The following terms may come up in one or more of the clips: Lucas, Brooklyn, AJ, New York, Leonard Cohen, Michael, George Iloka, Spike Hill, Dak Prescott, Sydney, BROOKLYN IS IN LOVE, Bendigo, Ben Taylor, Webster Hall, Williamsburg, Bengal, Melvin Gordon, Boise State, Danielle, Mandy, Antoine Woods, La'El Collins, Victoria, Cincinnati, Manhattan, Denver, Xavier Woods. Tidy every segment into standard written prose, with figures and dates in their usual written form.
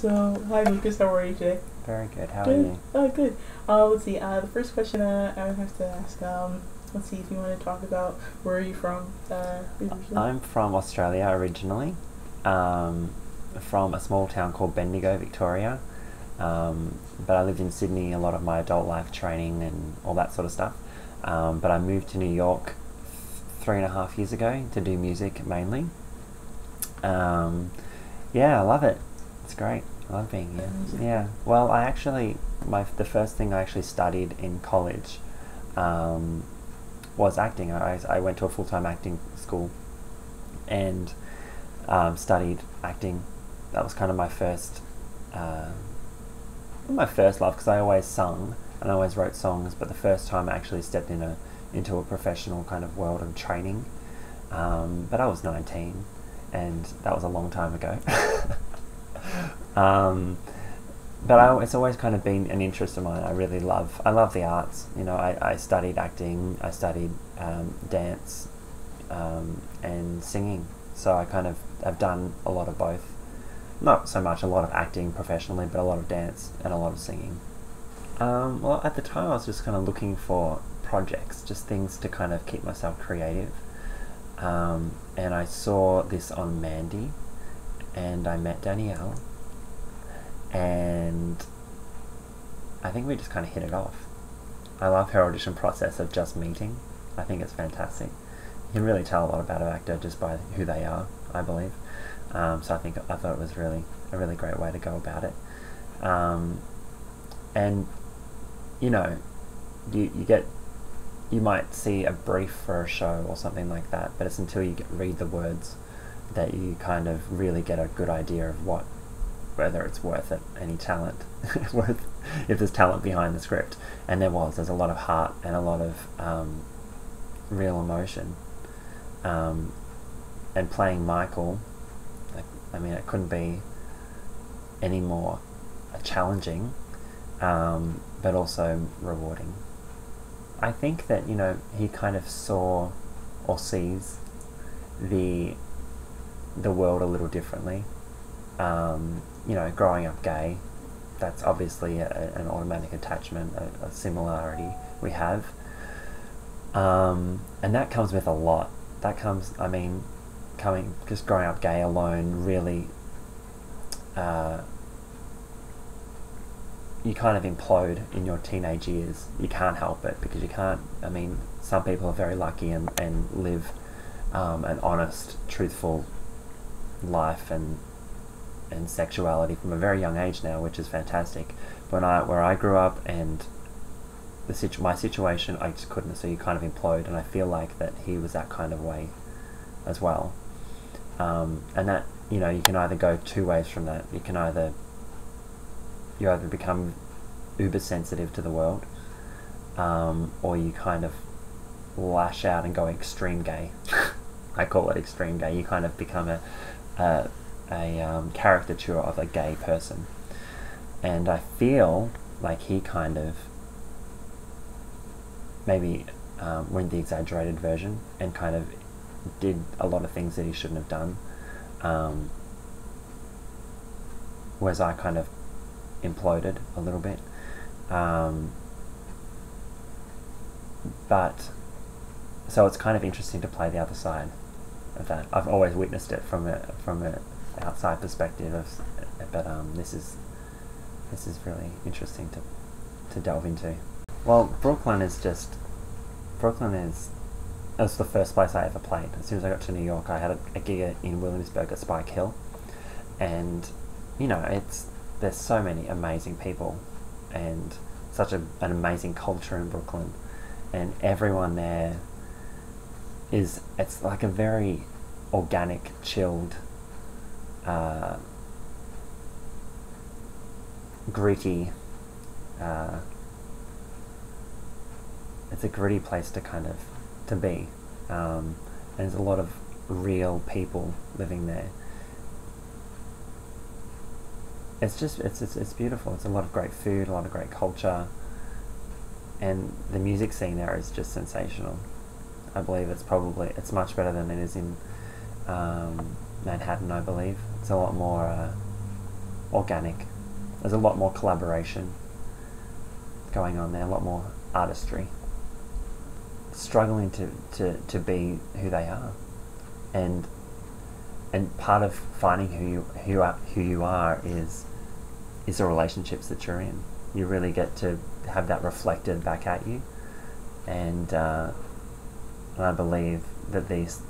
So, hi Lucas, how are you today? Very good, how are you? Oh, good. Let's see, the first question I would have to ask, let's see if you want to talk about where are you from? I'm from Australia originally, from a small town called Bendigo, Victoria, but I lived in Sydney a lot of my adult life, training and all that sort of stuff, but I moved to New York 3.5 years ago to do music mainly. Yeah, I love it. It's great. I love being here. Yeah. Well, I actually, the first thing I actually studied in college was acting. I went to a full-time acting school and studied acting. That was kind of my first love, because I always sung and I always wrote songs, but the first time I actually stepped in into a professional kind of world of training. But I was 19 and that was a long time ago. But it's always kind of been an interest of mine. I love the arts. You know, I studied acting, I studied dance and singing. So I kind of have done a lot of both. Not so much a lot of acting professionally, but a lot of dance and a lot of singing. Well, at the time I was just kind of looking for projects, just things to kind of keep myself creative. And I saw this on Mandy. And I met Danielle, and I think we just kind of hit it off. I love her audition process of just meeting. I think it's fantastic. You can really tell a lot about an actor just by who they are, I believe. So I thought it was really a really great way to go about it. And you know, you might see a brief for a show or something like that, but it's until you read the words that you kind of really get a good idea of whether it's worth it, any talent, if there's talent behind the script. And there's a lot of heart and a lot of real emotion. And playing Michael, I mean, it couldn't be any more challenging, but also rewarding. I think that, you know, he kind of saw or sees the world a little differently. You know, growing up gay, that's obviously an automatic attachment, a similarity we have, and that comes with a lot. Just growing up gay alone, really, you kind of implode in your teenage years. You can't help it, because you can't. I mean, some people are very lucky and live an honest, truthful life and sexuality from a very young age now, which is fantastic. Where I grew up and my situation, I just couldn't. So you kind of implode, and I feel like that he was that kind of way as well. And that, you know, you can either go two ways from that. You can either become uber sensitive to the world, or you kind of lash out and go extreme gay. I call it extreme gay. You kind of become a caricature of a gay person, and I feel like he kind of maybe went the exaggerated version and kind of did a lot of things that he shouldn't have done, whereas I kind of imploded a little bit, but so it's kind of interesting to play the other side of that. I've always witnessed it from an outside perspective, but this is really interesting to delve into. Well, Brooklyn was the first place I ever played. As soon as I got to New York, I had a gig in Williamsburg at Spike Hill, and you know, there's so many amazing people and such an amazing culture in Brooklyn, and everyone there it's like a very organic, chilled, gritty, it's a gritty place to be, and there's a lot of real people living there. It's beautiful. It's a lot of great food, a lot of great culture, and the music scene there is just sensational. I believe it's much better than it is in Manhattan, I believe. It's a lot more organic. There's a lot more collaboration going on there, a lot more artistry. Struggling to be who they are, and part of finding who you are is the relationships that you're in. You really get to have that reflected back at you, and I believe that this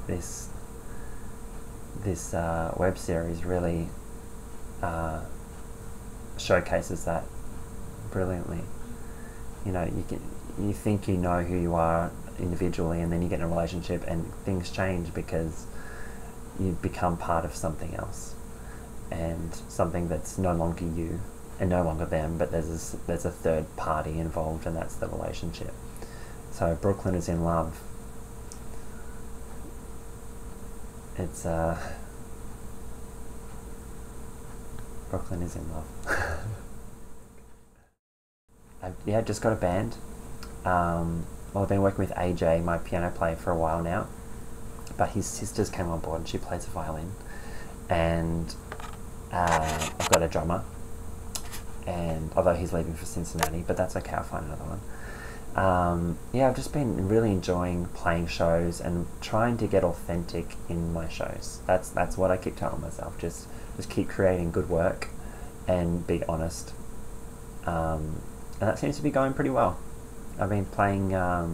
web series really showcases that brilliantly. You know, you think you know who you are individually, and then you get in a relationship and things change because you become part of something else, and something that's no longer you and no longer them, but there's a third party involved, and that's the relationship. So Brooklyn is in love. It's Brooklyn is in love. Yeah, just got a band. Well, I've been working with AJ, my piano player, for a while now, but his sisters came on board and she plays the violin, and I've got a drummer, and although he's leaving for Cincinnati, but that's okay, I'll find another one. Yeah, I've just been really enjoying playing shows and trying to get authentic in my shows. That's what I keep telling myself, just keep creating good work and be honest, and that seems to be going pretty well. I've been playing at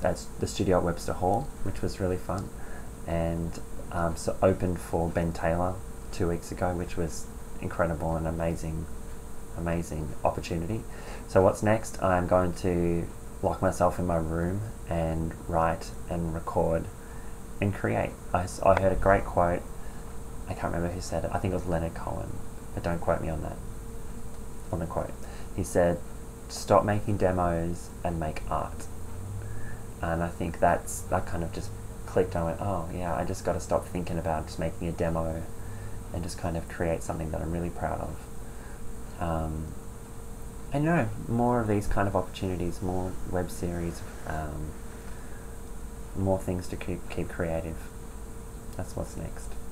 the studio at Webster Hall, which was really fun, and so opened for Ben Taylor 2 weeks ago, which was incredible and amazing opportunity. So what's next? I'm going to lock myself in my room and write and record and create. I heard a great quote. I can't remember who said it. I think it was Leonard Cohen, but don't quote me on that, on the quote. He said, "Stop making demos and make art." And I think that kind of just clicked. I went, oh yeah, I just got to stop thinking about just making a demo and just kind of create something that I'm really proud of. I know, more of these kind of opportunities, more web series, more things to keep creative. That's what's next.